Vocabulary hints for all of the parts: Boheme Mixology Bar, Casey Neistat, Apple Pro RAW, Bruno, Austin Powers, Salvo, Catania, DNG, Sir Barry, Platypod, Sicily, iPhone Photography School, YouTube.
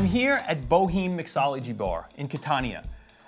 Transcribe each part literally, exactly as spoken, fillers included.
I'm here at Boheme Mixology Bar in Catania,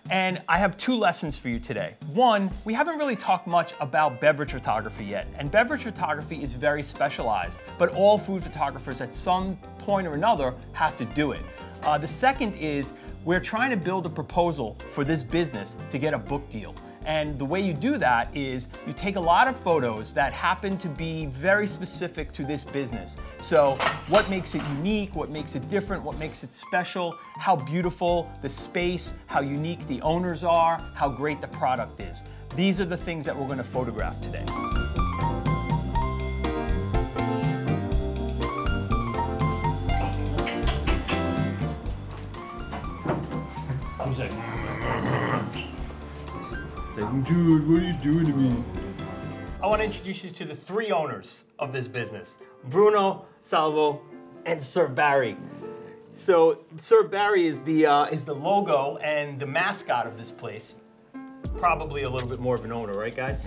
and I have two lessons for you today. One, we haven't really talked much about beverage photography yet, and beverage photography is very specialized, but all food photographers at some point or another have to do it. Uh, the second is we're trying to build a proposal for this business to get a book deal. And the way you do that is you take a lot of photos that happen to be very specific to this business. So what makes it unique, what makes it different, what makes it special, how beautiful the space, how unique the owners are, how great the product is. These are the things that we're going to photograph today. I'm sorry. Dude, what are you doing to me? I want to introduce you to the three owners of this business, Bruno, Salvo, and Sir Barry. So Sir Barry is the, uh, is the logo and the mascot of this place. Probably a little bit more of an owner, right guys?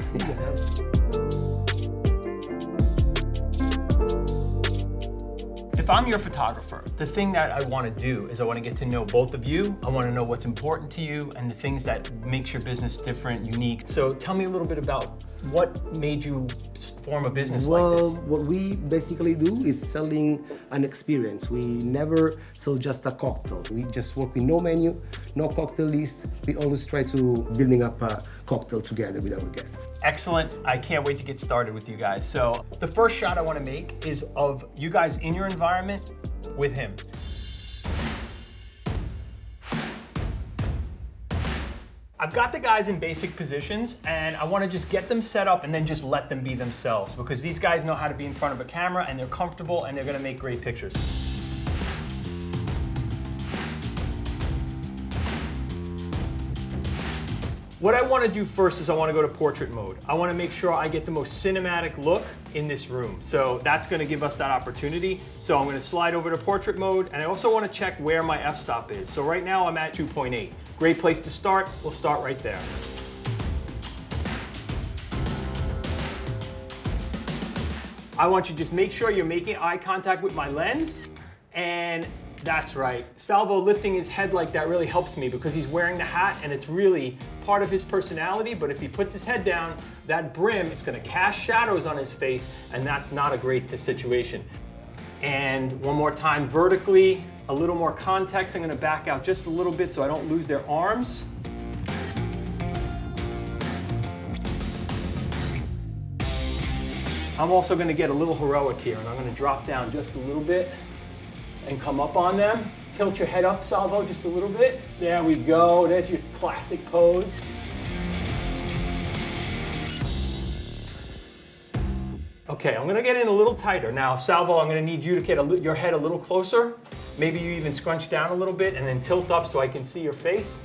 If I'm your photographer, the thing that I want to do is I want to get to know both of you. I want to know what's important to you and the things that makes your business different, unique. So tell me a little bit about what made you form a business well, like this. Well, what we basically do is selling an experience. We never sell just a cocktail. We just work with no menu, no cocktail list. We always try to building up a cocktail together with our guests. Excellent. I can't wait to get started with you guys. So the first shot I want to make is of you guys in your environment with him. I've got the guys in basic positions and I want to just get them set up and then just let them be themselves, because these guys know how to be in front of a camera and they're comfortable and they're going to make great pictures. What I want to do first is I want to go to portrait mode. I want to make sure I get the most cinematic look in this room. So that's going to give us that opportunity. So I'm going to slide over to portrait mode, and I also want to check where my f-stop is. So right now I'm at two point eight. Great place to start. We'll start right there. I want you to just make sure you're making eye contact with my lens, and that's right. Salvo lifting his head like that really helps me because he's wearing the hat and it's really part of his personality, but if he puts his head down, that brim is gonna cast shadows on his face, and that's not a great situation. And one more time, vertically, a little more context. I'm gonna back out just a little bit so I don't lose their arms. I'm also gonna get a little heroic here, and I'm gonna drop down just a little bit and come up on them. Tilt your head up, Salvo, just a little bit. There we go, there's your classic pose. Okay, I'm gonna get in a little tighter. Now, Salvo, I'm gonna need you to get a, your head a little closer. Maybe you even scrunch down a little bit and then tilt up so I can see your face.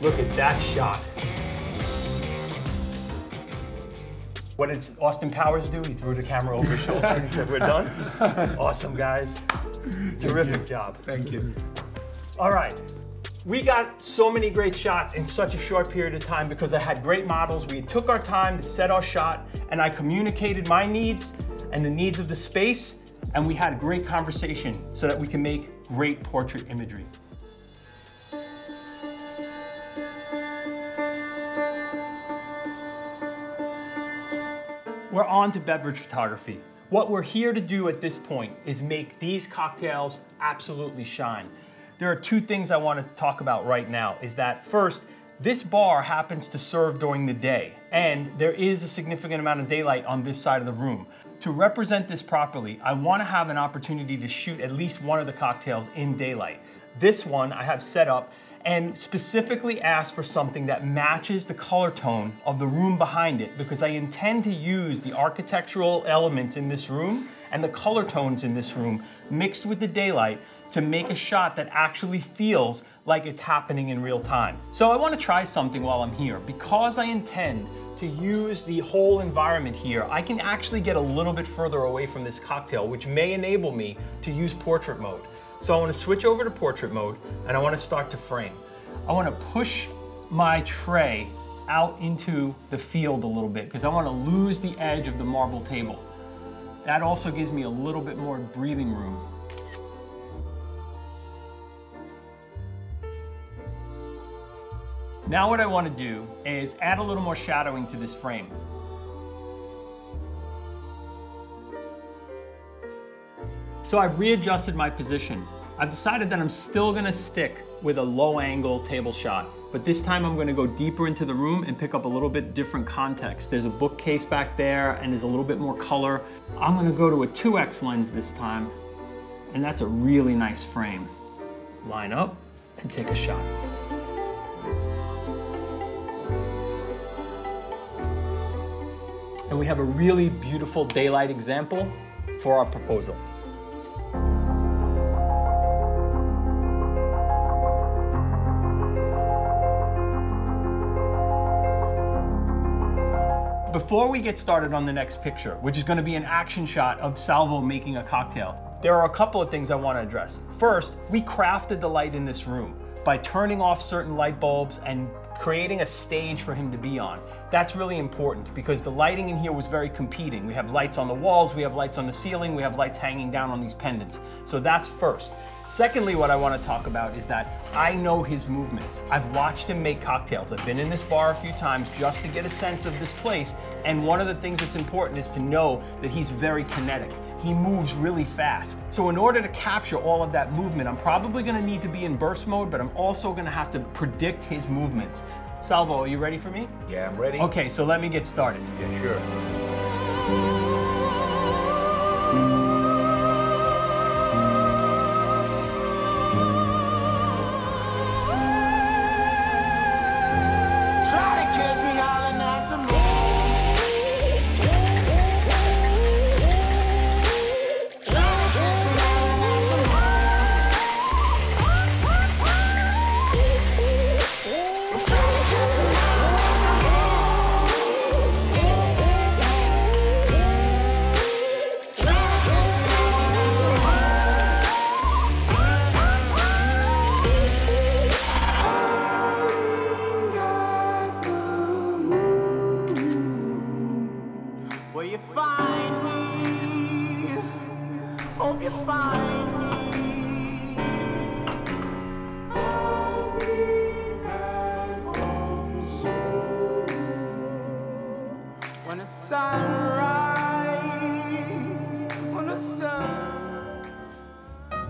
Look at that shot. What did Austin Powers do? He threw the camera over his shoulder and said, we're done. Awesome, guys. Terrific job. Thank you. All right. We got so many great shots in such a short period of time because I had great models. We took our time to set our shot, and I communicated my needs and the needs of the space, and we had a great conversation so that we can make great portrait imagery. We're on to beverage photography. What we're here to do at this point is make these cocktails absolutely shine. There are two things I want to talk about right now, is that first, this bar happens to serve during the day, and there is a significant amount of daylight on this side of the room. To represent this properly, I want to have an opportunity to shoot at least one of the cocktails in daylight. This one I have set up and specifically ask for something that matches the color tone of the room behind it, because I intend to use the architectural elements in this room and the color tones in this room mixed with the daylight to make a shot that actually feels like it's happening in real time. So I want to try something while I'm here. Because I intend to use the whole environment here, I can actually get a little bit further away from this cocktail, which may enable me to use portrait mode. So I want to switch over to portrait mode, and I want to start to frame. I want to push my tray out into the field a little bit because I want to lose the edge of the marble table. That also gives me a little bit more breathing room. Now what I want to do is add a little more shadowing to this frame. So I've readjusted my position. I've decided that I'm still gonna stick with a low angle table shot, but this time I'm gonna go deeper into the room and pick up a little bit different context. There's a bookcase back there and there's a little bit more color. I'm gonna go to a two X lens this time, and that's a really nice frame. Line up and take a shot. And we have a really beautiful daylight example for our proposal. Before we get started on the next picture, which is going to be an action shot of Salvo making a cocktail, there are a couple of things I want to address. First, we crafted the light in this room by turning off certain light bulbs and creating a stage for him to be on. That's really important because the lighting in here was very competing. We have lights on the walls, we have lights on the ceiling, we have lights hanging down on these pendants. So that's first. Secondly, what I want to talk about is that I know his movements. I've watched him make cocktails. I've been in this bar a few times just to get a sense of this place. And one of the things that's important is to know that he's very kinetic. He moves really fast. So in order to capture all of that movement, I'm probably gonna need to be in burst mode, but I'm also gonna have to predict his movements. Salvo, are you ready for me? Yeah, I'm ready. Okay, so let me get started. Yeah, sure.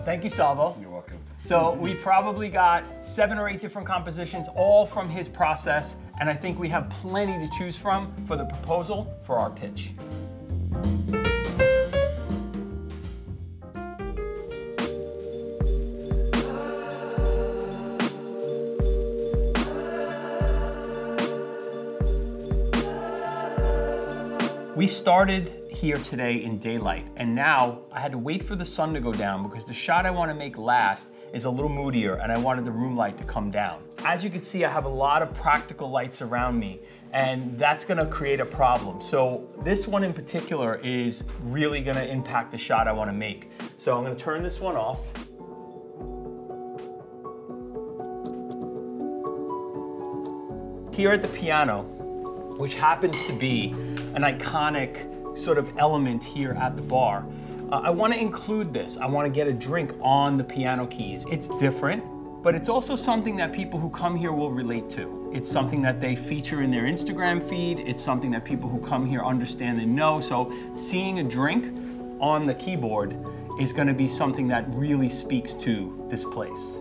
Thank you, Salvo. You're welcome. So we probably got seven or eight different compositions, all from his process, and I think we have plenty to choose from for the proposal for our pitch. We started here today in daylight, and now I had to wait for the sun to go down because the shot I want to make last is a little moodier, and I wanted the room light to come down. As you can see, I have a lot of practical lights around me, and that's going to create a problem. So this one in particular is really going to impact the shot I want to make. So I'm going to turn this one off. Here at the piano, which happens to be an iconic sort of element here at the bar. Uh, I want to include this. I want to get a drink on the piano keys. It's different, but it's also something that people who come here will relate to. It's something that they feature in their Instagram feed. It's something that people who come here understand and know. So seeing a drink on the keyboard is going to be something that really speaks to this place.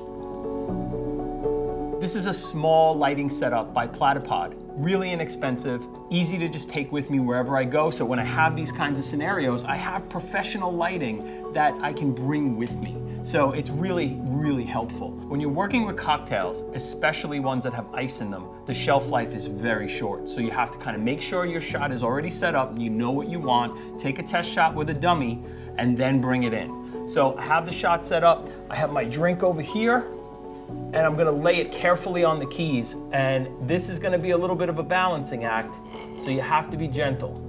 This is a small lighting setup by Platypod. Really inexpensive, easy to just take with me wherever I go. So when I have these kinds of scenarios, I have professional lighting that I can bring with me. So it's really, really helpful. When you're working with cocktails, especially ones that have ice in them, the shelf life is very short. So you have to kind of make sure your shot is already set up and you know what you want, take a test shot with a dummy, and then bring it in. So I have the shot set up, I have my drink over here, and I'm gonna lay it carefully on the keys. And this is gonna be a little bit of a balancing act, so you have to be gentle.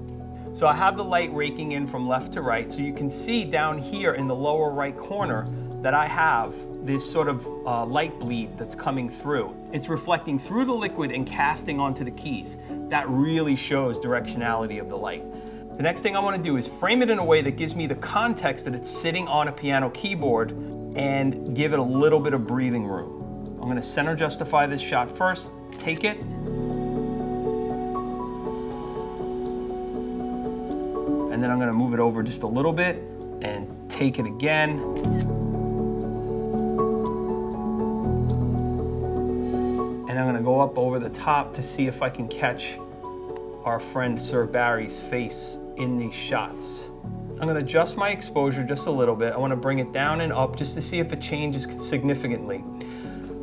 So I have the light raking in from left to right, so you can see down here in the lower right corner that I have this sort of uh, light bleed that's coming through. It's reflecting through the liquid and casting onto the keys. That really shows directionality of the light. The next thing I wanna do is frame it in a way that gives me the context that it's sitting on a piano keyboard and give it a little bit of breathing room. I'm gonna center justify this shot first, take it, and then I'm gonna move it over just a little bit and take it again. And I'm gonna go up over the top to see if I can catch our friend Sir Barry's face in these shots. I'm gonna adjust my exposure just a little bit. I wanna bring it down and up just to see if it changes significantly.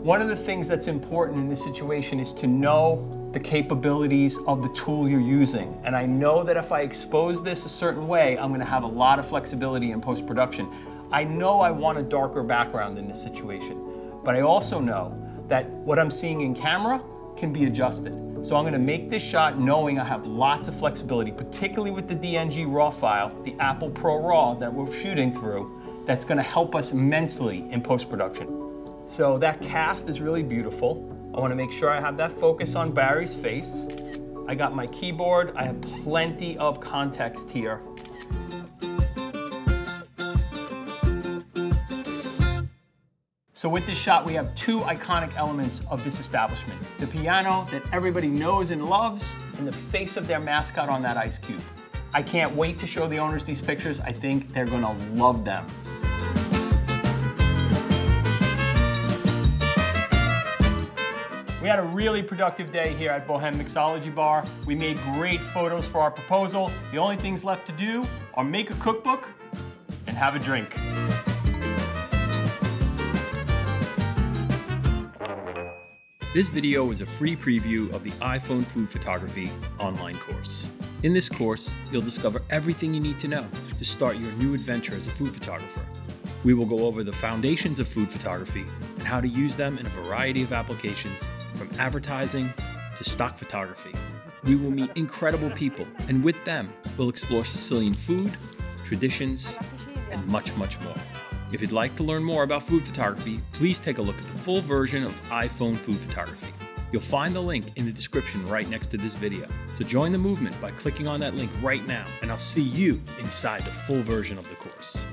One of the things that's important in this situation is to know the capabilities of the tool you're using. And I know that if I expose this a certain way, I'm gonna have a lot of flexibility in post-production. I know I want a darker background in this situation, but I also know that what I'm seeing in camera can be adjusted. So I'm gonna make this shot knowing I have lots of flexibility, particularly with the D N G RAW file, the Apple Pro RAW that we're shooting through, that's gonna help us immensely in post-production. So that cast is really beautiful. I want to make sure I have that focus on Barry's face. I got my keyboard. I have plenty of context here. So with this shot, we have two iconic elements of this establishment. The piano that everybody knows and loves, and the face of their mascot on that ice cube. I can't wait to show the owners these pictures. I think they're gonna love them. We had a really productive day here at Boheme Mixology Bar. We made great photos for our proposal. The only things left to do are make a cookbook and have a drink. This video was a free preview of the iPhone Food Photography online course. In this course, you'll discover everything you need to know to start your new adventure as a food photographer. We will go over the foundations of food photography and how to use them in a variety of applications, from advertising to stock photography. We will meet incredible people, and with them, we'll explore Sicilian food, traditions, and much, much more. If you'd like to learn more about food photography, please take a look at the full version of iPhone Food Photography. You'll find the link in the description right next to this video. So join the movement by clicking on that link right now, and I'll see you inside the full version of the course.